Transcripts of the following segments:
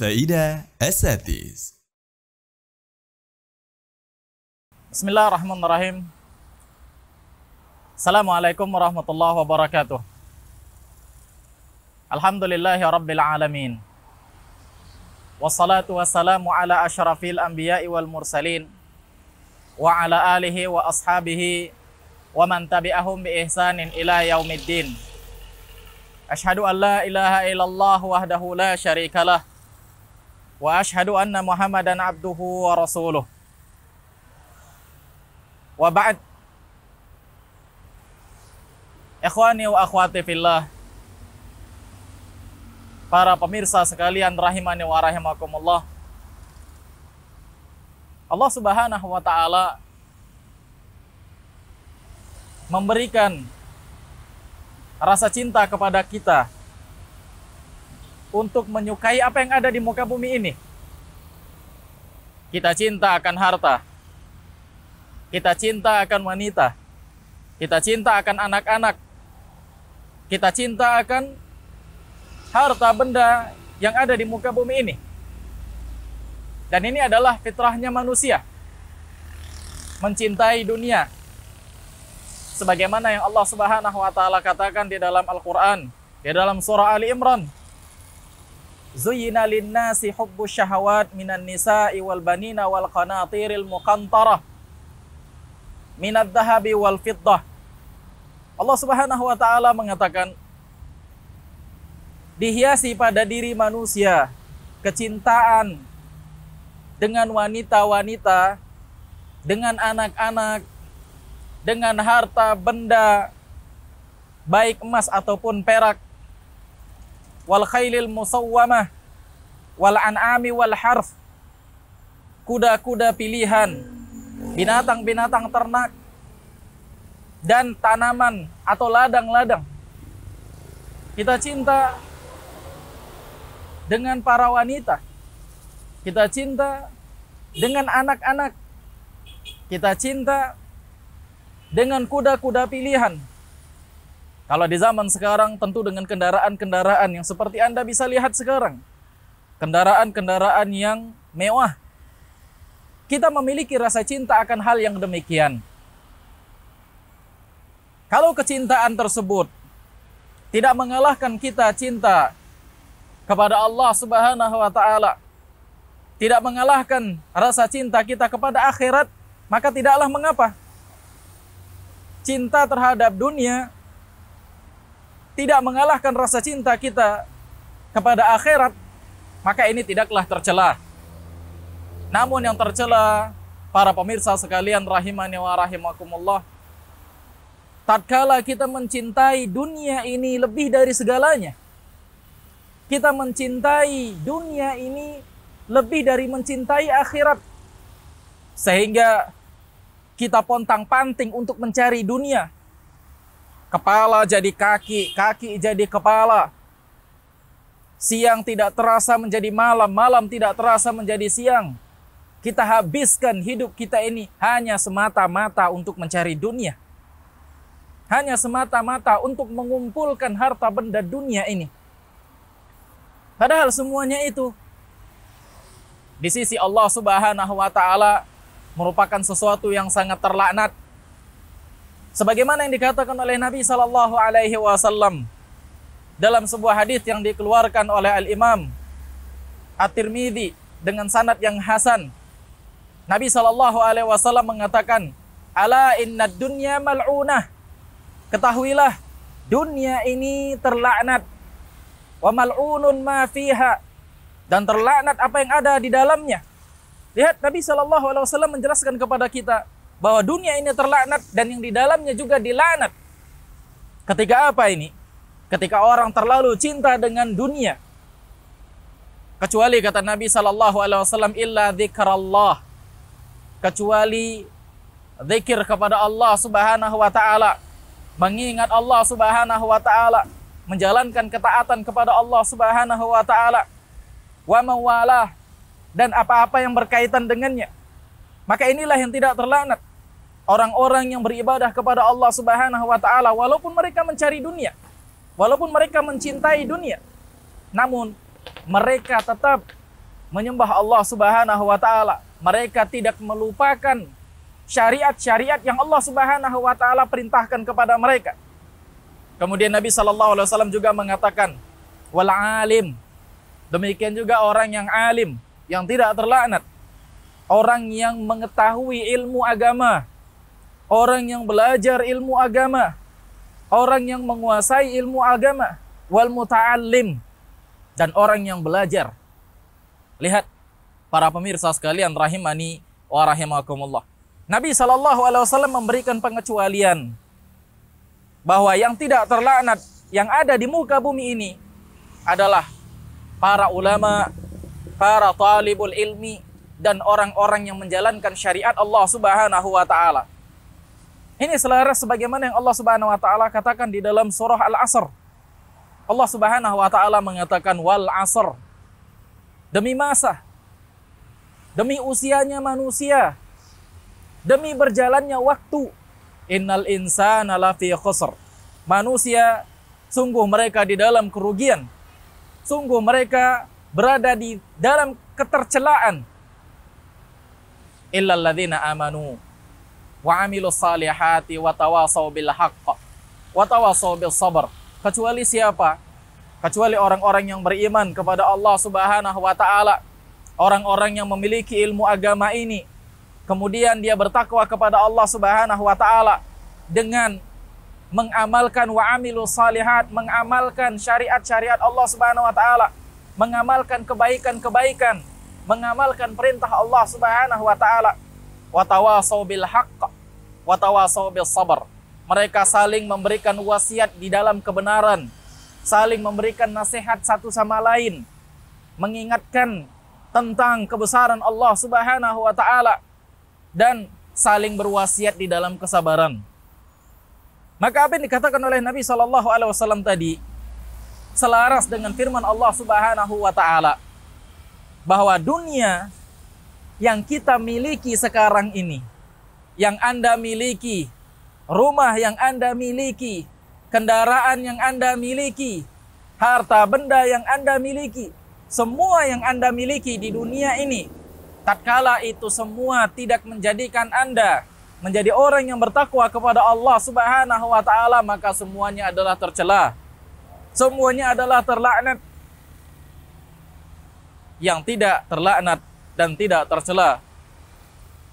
السيدة أساتذة. بسم الله الرحمن الرحيم. السلام عليكم ورحمة الله وبركاته. الحمد لله رب العالمين. والصلاة والسلام على أشرف الأنبياء والمرسلين وعلى آله وأصحابه ومن تبعهم بإحسان إلى يوم الدين. Ashhadu an la ilaha illallah wahdahu la syarika lah. Wa ashhadu anna muhammadan abduhu wa rasuluh. Wa ba'd. Ikhwani wa akhwati fillah, para pemirsa sekalian rahimani wa rahimakumullah. Allah subhanahu wa ta'ala memberikan rasa cinta kepada kita untuk menyukai apa yang ada di muka bumi ini. Kita cinta akan harta, kita cinta akan wanita, kita cinta akan anak-anak, kita cinta akan harta benda yang ada di muka bumi ini. Dan ini adalah fitrahnya manusia, mencintai dunia. Sebagaimana yang Allah subhanahu wa ta'ala katakan di dalam Al-Quran, di dalam surah Ali Imran, Zuyyina linnasi hubbu syahawat minan nisa'i wal banina wal qanatiril muqantarah minad dhahabi wal fiddah. Allah subhanahu wa ta'ala mengatakan, dihiasi pada diri manusia kecintaan dengan wanita-wanita, dengan anak-anak, dengan harta benda, baik emas ataupun perak, wal khailil musawwamah, wal an'ami wal harf, kuda-kuda pilihan, binatang-binatang ternak, dan tanaman atau ladang-ladang. Kita cinta dengan para wanita, kita cinta dengan anak-anak, kita cinta dengan kuda-kuda pilihan. Kalau di zaman sekarang tentu dengan kendaraan-kendaraan yang seperti Anda bisa lihat sekarang, kendaraan-kendaraan yang mewah. Kita memiliki rasa cinta akan hal yang demikian. Kalau kecintaan tersebut tidak mengalahkan kita cinta kepada Allah subhanahu wa ta'ala, tidak mengalahkan rasa cinta kita kepada akhirat, maka tidaklah mengapa. Cinta terhadap dunia tidak mengalahkan rasa cinta kita kepada akhirat, maka ini tidaklah tercela. Namun yang tercela, para pemirsa sekalian rahimani wa rahimakumullah, tatkala kita mencintai dunia ini lebih dari segalanya, kita mencintai dunia ini lebih dari mencintai akhirat, sehingga kita pontang-panting untuk mencari dunia. Kepala jadi kaki, kaki jadi kepala. Siang tidak terasa menjadi malam, malam tidak terasa menjadi siang. Kita habiskan hidup kita ini hanya semata-mata untuk mencari dunia. Hanya semata-mata untuk mengumpulkan harta benda dunia ini. Padahal semuanya itu di sisi Allah subhanahu wa ta'ala merupakan sesuatu yang sangat terlaknat. Sebagaimana yang dikatakan oleh Nabi Shallallahu Alaihi Wasallam dalam sebuah hadis yang dikeluarkan oleh Al Imam At-Tirmidzi dengan sanad yang hasan, Nabi Shallallahu Alaihi Wasallam mengatakan, "Ala inna dunya mal'unah." Ketahuilah, dunia ini terlaknat. Wa mal'unun ma fiha, dan terlaknat apa yang ada di dalamnya. Lihat, Nabi SAW menjelaskan kepada kita bahwa dunia ini terlaknat dan yang di dalamnya juga dilaknat. Ketika apa ini? Ketika orang terlalu cinta dengan dunia. Kecuali kata Nabi SAW, illa dzikrallah, kecuali zikir kepada Allah Subhanahu wa ta'ala, mengingat Allah Subhanahu wa ta'ala, menjalankan ketaatan kepada Allah Subhanahu wa ta'ala, wa mawalah, dan apa-apa yang berkaitan dengannya. Maka inilah yang tidak terlaknat, orang-orang yang beribadah kepada Allah subhanahu wa ta'ala walaupun mereka mencari dunia, walaupun mereka mencintai dunia, namun mereka tetap menyembah Allah Subhanahu wa Ta'ala. Mereka tidak melupakan syariat-syariat yang Allah Subhanahu wa Ta'ala perintahkan kepada mereka. Kemudian Nabi Shallallahu Alaihi Wasallam juga mengatakan, wal alim, demikian juga orang yang alim, yang tidak terlaknat, orang yang mengetahui ilmu agama, orang yang belajar ilmu agama, orang yang menguasai ilmu agama, wal muta'allim, dan orang yang belajar. Lihat para pemirsa sekalian rahimani wa rahimakumullah. Nabi Shallallahu Alaihi Wasallam memberikan pengecualian bahwa yang tidak terlaknat yang ada di muka bumi ini adalah para ulama, para talibul ilmi, dan orang-orang yang menjalankan syariat Allah Subhanahu wa Ta'ala. Ini selaras sebagaimana yang Allah Subhanahu wa Ta'ala katakan di dalam surah Al-Asr. Allah Subhanahu wa Ta'ala mengatakan, wal asr, demi masa, demi usianya manusia, demi berjalannya waktu. Innal insana lafi khusr, manusia sungguh mereka di dalam kerugian, sungguh mereka berada di dalam ketercelaan. Illal ladzina amanu wa amilus salihati wa tawasaw bil haqq wa tawasaw bis sabr. Kecuali siapa? Kecuali orang-orang yang beriman kepada Allah Subhanahu wa Ta'ala, orang-orang yang memiliki ilmu agama ini, kemudian dia bertakwa kepada Allah Subhanahu wa Ta'ala dengan mengamalkan wa'amilus salihat, mengamalkan syariat-syariat Allah Subhanahu wa Ta'ala, mengamalkan kebaikan-kebaikan, mengamalkan perintah Allah Subhanahu wa Ta'ala, wa tawasaw bil haqq wa tawasaw bis sabr. Mereka saling memberikan wasiat di dalam kebenaran, saling memberikan nasihat satu sama lain, mengingatkan tentang kebesaran Allah Subhanahu wa Ta'ala, dan saling berwasiat di dalam kesabaran. Maka apa yang dikatakan oleh Nabi Shallallahu Alaihi Wasallam tadi selaras dengan firman Allah Subhanahu wa Ta'ala bahwa dunia yang kita miliki sekarang ini, yang Anda miliki, rumah yang Anda miliki, kendaraan yang Anda miliki, harta benda yang Anda miliki, semua yang Anda miliki di dunia ini, tatkala itu semua tidak menjadikan Anda menjadi orang yang bertakwa kepada Allah Subhanahu wa Ta'ala, maka semuanya adalah tercela, semuanya adalah terlaknat. Yang tidak terlaknat dan tidak tercela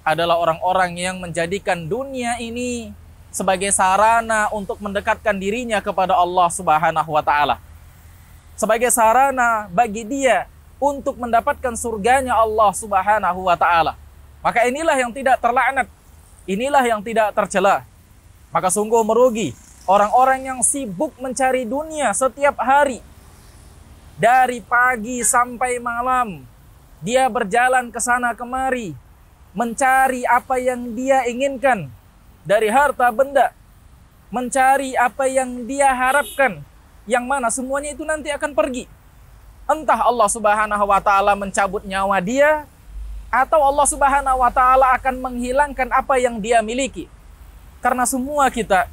adalah orang-orang yang menjadikan dunia ini sebagai sarana untuk mendekatkan dirinya kepada Allah Subhanahu wa Ta'ala, sebagai sarana bagi dia untuk mendapatkan surganya Allah Subhanahu wa Ta'ala. Maka inilah yang tidak terlaknat, inilah yang tidak tercela. Maka sungguh merugi orang-orang yang sibuk mencari dunia setiap hari. Dari pagi sampai malam dia berjalan ke sana kemari, mencari apa yang dia inginkan dari harta benda, mencari apa yang dia harapkan, yang mana semuanya itu nanti akan pergi. Entah Allah Subhanahu wa Ta'ala mencabut nyawa dia, atau Allah Subhanahu wa Ta'ala akan menghilangkan apa yang dia miliki. Karena semua kita,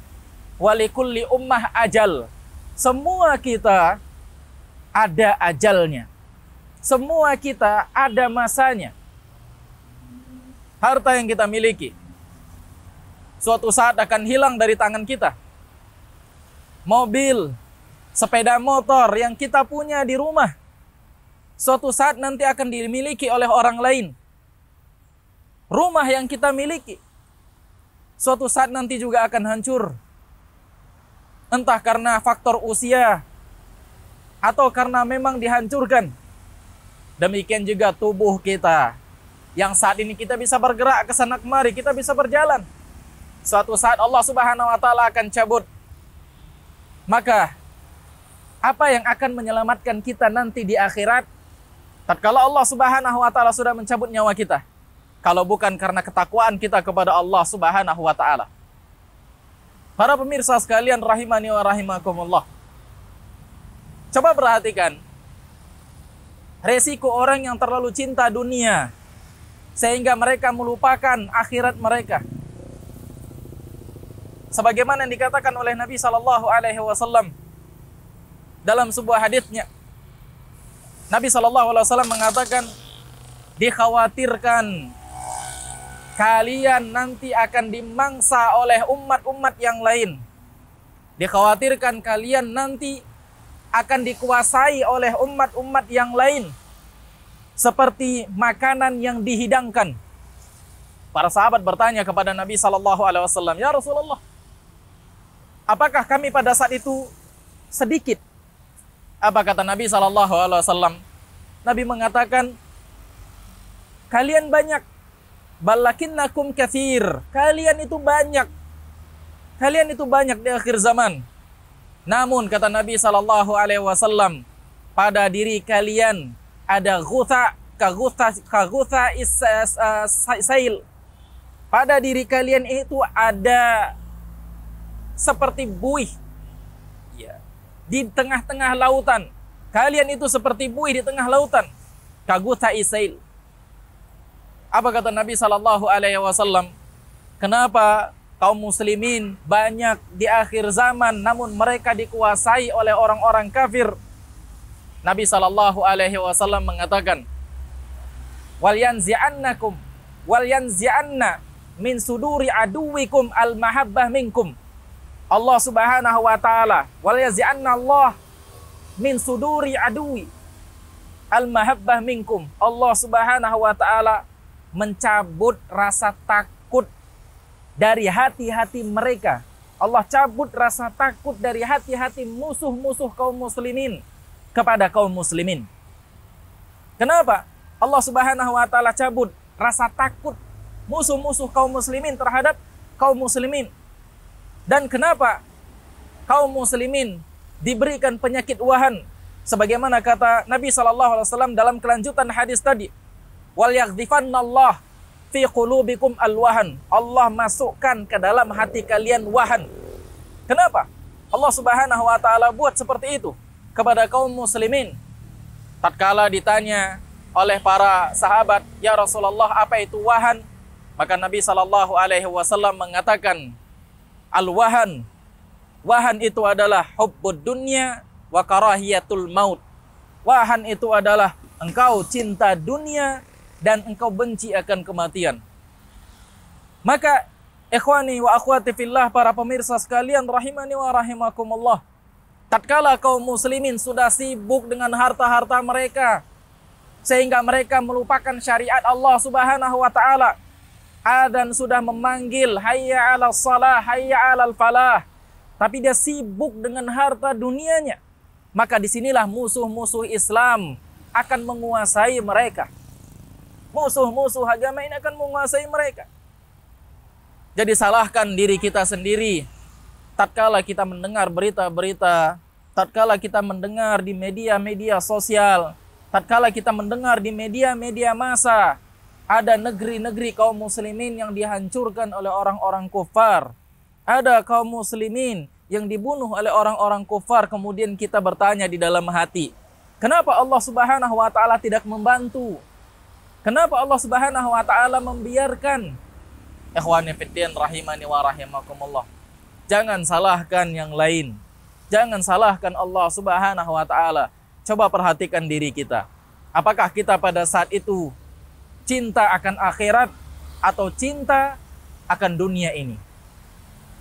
walikulli ummah ajal, semua kita ada ajalnya, semua kita ada masanya. Harta yang kita miliki suatu saat akan hilang dari tangan kita. Mobil, sepeda motor yang kita punya di rumah suatu saat nanti akan dimiliki oleh orang lain. Rumah yang kita miliki suatu saat nanti juga akan hancur, entah karena faktor usia atau karena memang dihancurkan. Demikian juga tubuh kita, yang saat ini kita bisa bergerak ke sana kemari, kita bisa berjalan, suatu saat Allah Subhanahu wa Ta'ala akan cabut. Maka apa yang akan menyelamatkan kita nanti di akhirat, tatkala Allah Subhanahu wa Ta'ala sudah mencabut nyawa kita, kalau bukan karena ketakwaan kita kepada Allah Subhanahu wa Ta'ala. Para pemirsa sekalian rahimani wa rahimakumullah, coba perhatikan resiko orang yang terlalu cinta dunia sehingga mereka melupakan akhirat mereka. Sebagaimana yang dikatakan oleh Nabi Shallallahu Alaihi Wasallam dalam sebuah haditsnya, Nabi Shallallahu Alaihi Wasallam mengatakan, dikhawatirkan kalian nanti akan dimangsa oleh umat-umat yang lain. Dikhawatirkan kalian nanti akan dikuasai oleh umat-umat yang lain, seperti makanan yang dihidangkan. Para sahabat bertanya kepada Nabi SAW, "Ya Rasulullah, apakah kami pada saat itu sedikit?" Apa kata Nabi SAW? Nabi mengatakan, "Kalian banyak, balakinnakum katsir. Kalian itu banyak. Kalian itu banyak di akhir zaman. Namun," kata Nabi SAW, "pada diri kalian ada gutha sail. Pada diri kalian itu ada seperti buih di tengah-tengah lautan. Kalian itu seperti buih di tengah lautan. Kagutha isail." Apa kata Nabi SAW? Kenapa kaum muslimin banyak di akhir zaman namun mereka dikuasai oleh orang-orang kafir? Nabi SAW mengatakan, "Walyanzi'annakum walyanzi'anna min suduri aduwikum al-mahabbah minkum." Allah Subhanahu wa taala, "Walyanzi'anna Allah min suduri aduwi al-mahabbah minkum." Allah Subhanahu wa taala mencabut rasa takut dari hati-hati mereka. Allah cabut rasa takut dari hati-hati musuh-musuh kaum muslimin kepada kaum muslimin. Kenapa Allah Subhanahu wa taala cabut rasa takut musuh-musuh kaum muslimin terhadap kaum muslimin? Dan kenapa kaum muslimin diberikan penyakit wahan sebagaimana kata Nabi SAW dalam kelanjutan hadis tadi? "Walyaghdifannallah fi qulubikum alwahan." Allah masukkan ke dalam hati kalian wahan. Kenapa Allah Subhanahu wa taala buat seperti itu kepada kaum muslimin? Tatkala ditanya oleh para sahabat, "Ya Rasulullah, apa itu wahan?" Maka Nabi SAW mengatakan, "Al-wahan, wahan itu adalah hubbud dunya wa karahiyatul maut." Wahan itu adalah engkau cinta dunia dan engkau benci akan kematian. Maka ikhwani wa akhwati fillah, para pemirsa sekalian rahimani wa rahimakumullah, tatkala kaum muslimin sudah sibuk dengan harta-harta mereka sehingga mereka melupakan syariat Allah Subhanahu wa taala. Adzan sudah memanggil, "Hayya 'alas shalah, hayya 'alal falah." Tapi dia sibuk dengan harta dunianya. Maka disinilah musuh-musuh Islam akan menguasai mereka. Musuh-musuh agama ini akan menguasai mereka. Jadi salahkan diri kita sendiri tatkala kita mendengar berita-berita, tatkala kita mendengar di media-media sosial, tatkala kita mendengar di media-media massa, ada negeri-negeri kaum muslimin yang dihancurkan oleh orang-orang kufar. Ada kaum muslimin yang dibunuh oleh orang-orang kufar. Kemudian kita bertanya di dalam hati, kenapa Allah Subhanahu wa taala tidak membantu? Kenapa Allah Subhanahu wa taala membiarkan? Ikhwani fiddin rahimani wa rahimakumullah, jangan salahkan yang lain. Jangan salahkan Allah Subhanahu wa taala. Coba perhatikan diri kita. Apakah kita pada saat itu cinta akan akhirat atau cinta akan dunia ini?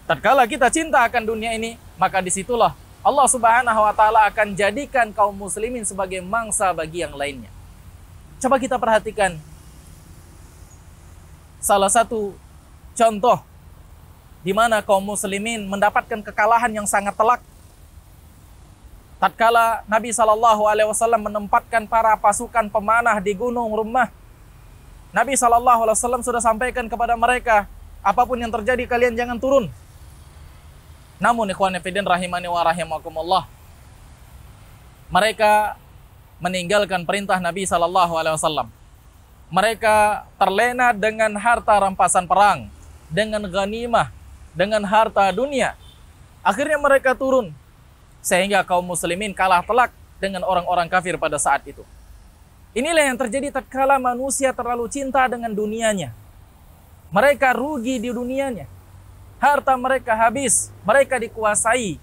Tatkala kita cinta akan dunia ini, maka disitulah Allah Subhanahu wa taala akan jadikan kaum muslimin sebagai mangsa bagi yang lainnya. Coba kita perhatikan salah satu contoh di mana kaum muslimin mendapatkan kekalahan yang sangat telak. Tatkala Nabi SAW menempatkan para pasukan pemanah di Gunung Rumah, Nabi SAW sudah sampaikan kepada mereka, apapun yang terjadi kalian jangan turun. Namun ikhwan fillah rahimani wa rahimakumullah, mereka meninggalkan perintah Nabi SAW. Mereka terlena dengan harta rampasan perang, dengan ghanimah, dengan harta dunia. Akhirnya mereka turun, sehingga kaum muslimin kalah telak dengan orang-orang kafir pada saat itu. Inilah yang terjadi tatkala manusia terlalu cinta dengan dunianya. Mereka rugi di dunianya. Harta mereka habis, mereka dikuasai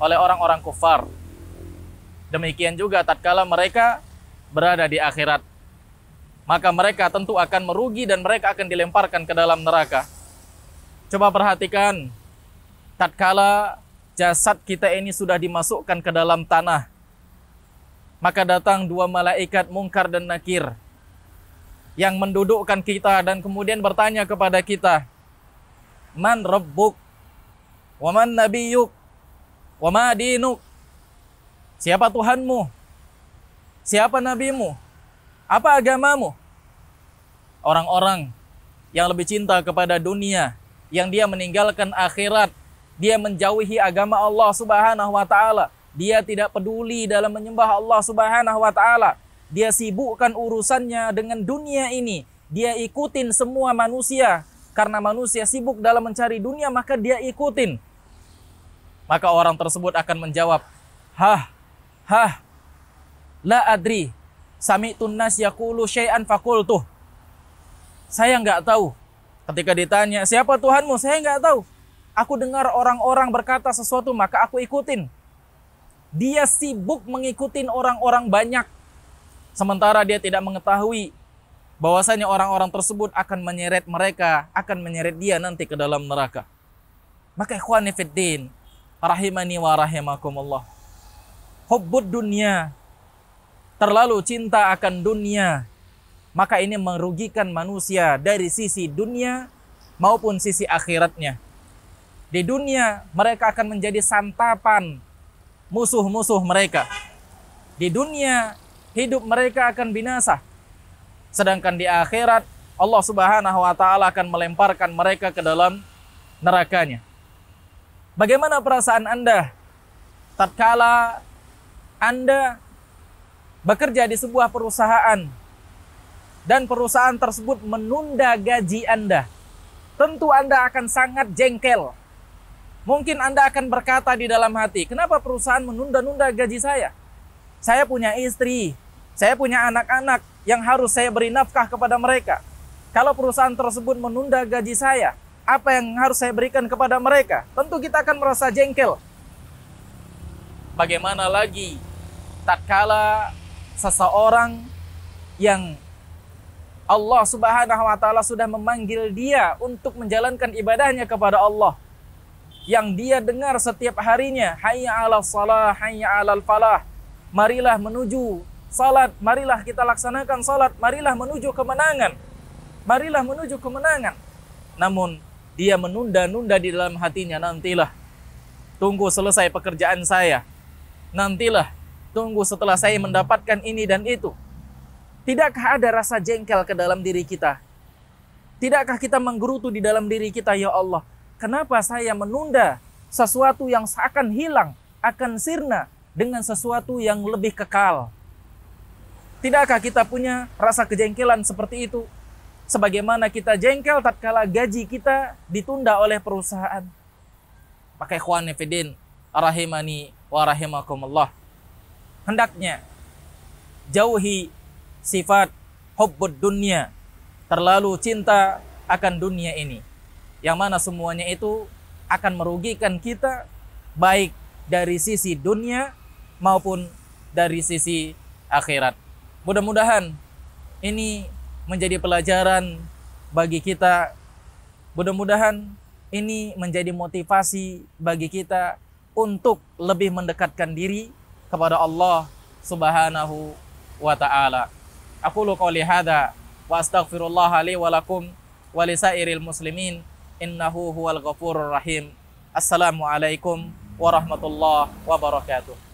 oleh orang-orang kufar. Demikian juga tatkala mereka berada di akhirat. maka mereka tentu akan merugi dan mereka akan dilemparkan ke dalam neraka. Coba perhatikan, tatkala jasad kita ini sudah dimasukkan ke dalam tanah, maka datang dua malaikat Munkar dan Nakir yang mendudukkan kita dan kemudian bertanya kepada kita, "Man rabbuk, wa man nabiyyuk, wa ma dinuk?" Siapa Tuhanmu? Siapa nabimu? Apa agamamu? Orang-orang yang lebih cinta kepada dunia, yang dia meninggalkan akhirat, dia menjauhi agama Allah Subhanahu wa taala, dia tidak peduli dalam menyembah Allah Subhanahu wa taala, dia sibukkan urusannya dengan dunia ini, dia ikutin semua manusia, karena manusia sibuk dalam mencari dunia maka dia ikutin. Maka orang tersebut akan menjawab, "Hah, hah, la adri, sami'tun nas yaqulu syai'an faqultuh." Saya nggak tahu. Ketika ditanya, siapa Tuhanmu? Saya nggak tahu. Aku dengar orang-orang berkata sesuatu, maka aku ikutin. Dia sibuk mengikutin orang-orang banyak. Sementara dia tidak mengetahui bahwasanya orang-orang tersebut akan menyeret mereka, akan menyeret dia nanti ke dalam neraka. Maka ikhwani fiddin, rahimani wa rahimakumullah. Hubbud dunia, terlalu cinta akan dunia, maka ini merugikan manusia dari sisi dunia maupun sisi akhiratnya. Di dunia mereka akan menjadi santapan musuh-musuh mereka. Di dunia hidup mereka akan binasa. Sedangkan di akhirat Allah Subhanahu wa taala akan melemparkan mereka ke dalam nerakanya. Bagaimana perasaan Anda tatkala Anda bekerja di sebuah perusahaan dan perusahaan tersebut menunda gaji Anda? Tentu Anda akan sangat jengkel. Mungkin Anda akan berkata di dalam hati, kenapa perusahaan menunda-nunda gaji saya? Saya punya istri, saya punya anak-anak yang harus saya beri nafkah kepada mereka. Kalau perusahaan tersebut menunda gaji saya, apa yang harus saya berikan kepada mereka? Tentu kita akan merasa jengkel. Bagaimana lagi tatkala seseorang yang Allah Subhanahu wa taala sudah memanggil dia untuk menjalankan ibadahnya kepada Allah, yang dia dengar setiap harinya, hayya 'alas shalah, hayya 'alal falah, marilah menuju salat, marilah kita laksanakan salat, marilah menuju kemenangan, marilah menuju kemenangan. Namun dia menunda-nunda di dalam hatinya, nantilah tunggu selesai pekerjaan saya, nantilah tunggu setelah saya mendapatkan ini dan itu. Tidakkah ada rasa jengkel ke dalam diri kita? Tidakkah kita menggerutu di dalam diri kita, ya Allah, kenapa saya menunda sesuatu yang akan hilang, akan sirna, dengan sesuatu yang lebih kekal? Tidakkah kita punya rasa kejengkelan seperti itu? Sebagaimana kita jengkel tatkala gaji kita ditunda oleh perusahaan. Maka ikhwani fiddin, rahimani wa rahimakumullah, hendaknya jauhi sifat hubbud dunia, terlalu cinta akan dunia ini, yang mana semuanya itu akan merugikan kita, baik dari sisi dunia maupun dari sisi akhirat. Mudah-mudahan ini menjadi pelajaran bagi kita. Mudah-mudahan ini menjadi motivasi bagi kita untuk lebih mendekatkan diri kepada Allah Subhanahu wa ta'ala. Aqulu qouli hadza wa astaghfirullah li wa lakum wa li sairil muslimin innahu huwal ghafurur rahim. Assalamualaikum warahmatullahi wabarakatuh.